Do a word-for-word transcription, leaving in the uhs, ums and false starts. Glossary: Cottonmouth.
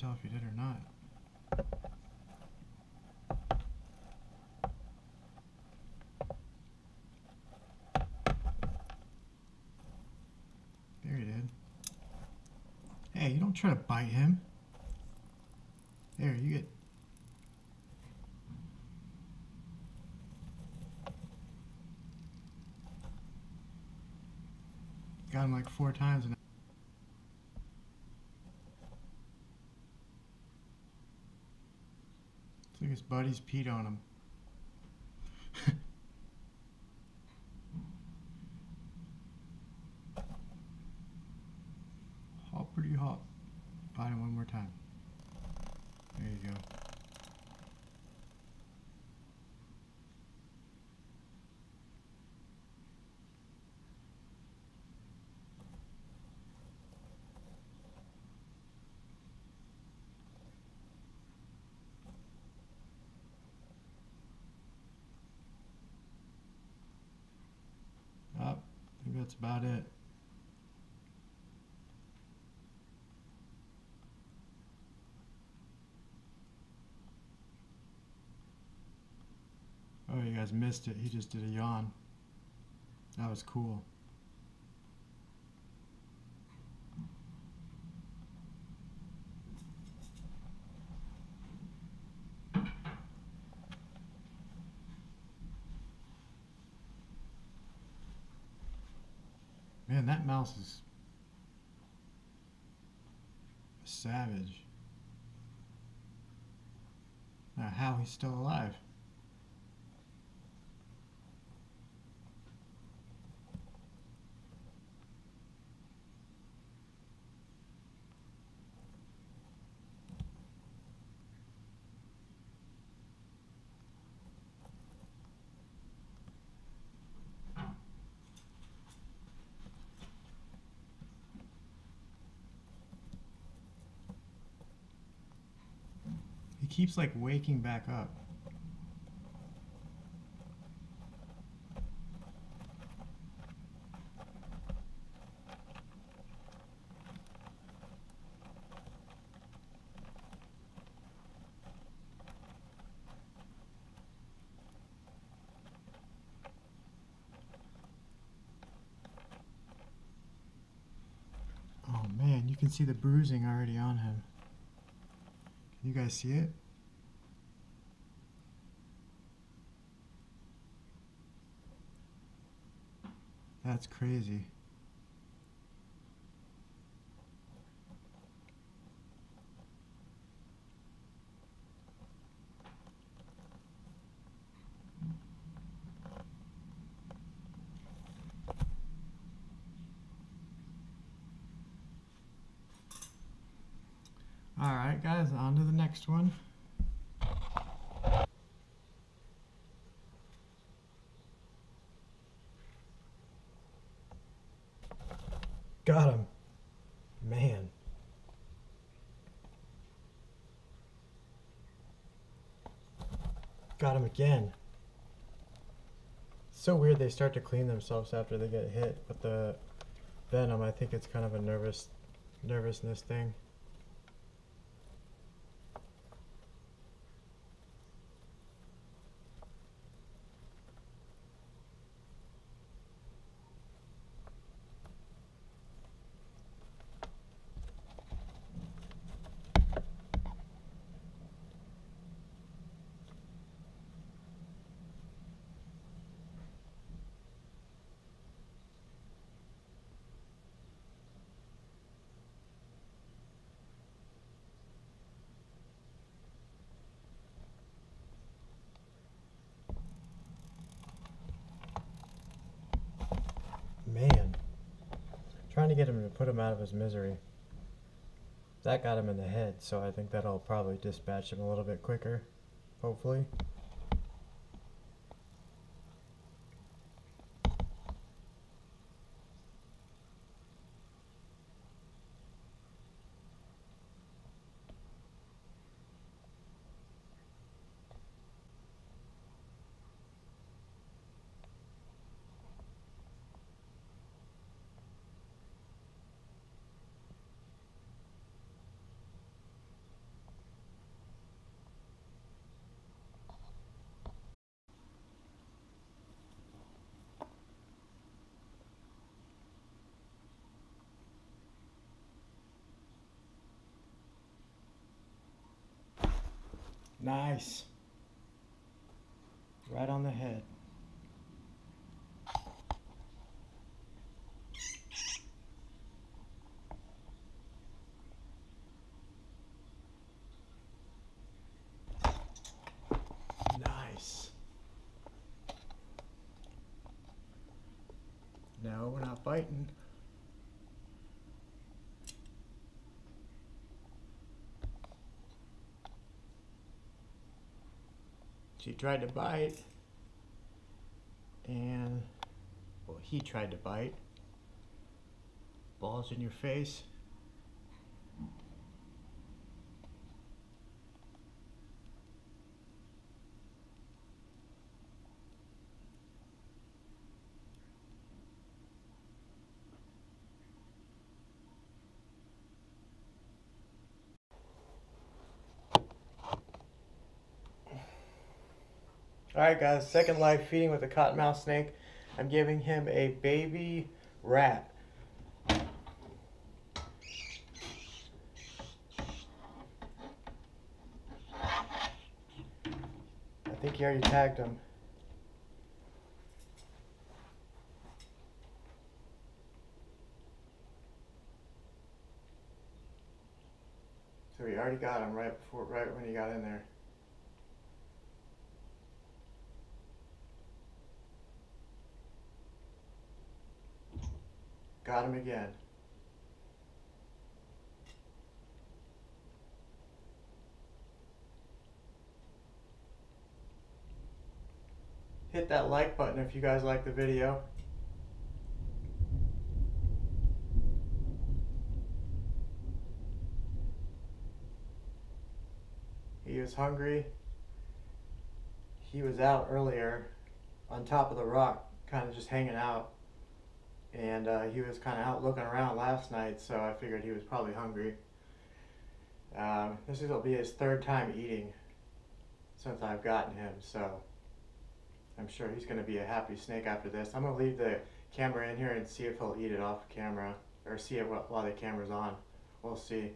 tell if you did or not. There he did. Hey, you don't try to bite him. There, you get... Got him like four times now. It's like his buddies peed on him. Hop pretty hop. Bite him one more time. There you go. That's about it. Oh, you guys missed it. He just did a yawn. That was cool. Man, that mouse is savage. Now, how he's still alive? Keeps like waking back up. Oh man, you can see the bruising already on him. Can you guys see it? That's crazy. All right, guys, on to the next one. Got him. Man. Got him again. It's so weird they start to clean themselves after they get hit with the venom. I think it's kind of a nervous nervousness thing. Trying to get him to put him out of his misery. That got him in the head, so I think that'll probably dispatch him a little bit quicker, hopefully. Nice. Right on the head. Nice. No, we're not biting. She tried to bite, and well, he tried to bite. Ball's in your face. Alright guys, second live feeding with a cottonmouth snake. I'm giving him a baby rat. I think he already tagged him. So he already got him right before, right when he got in there. Got him again. Hit that like button if you guys like the video. He was hungry. He was out earlier on top of the rock, kind of just hanging out. And uh, he was kind of out looking around last night, so I figured he was probably hungry. Um, this will be his third time eating since I've gotten him, so I'm sure he's going to be a happy snake after this. I'm going to leave the camera in here and see if he'll eat it off camera, or see it while the camera's on. We'll see.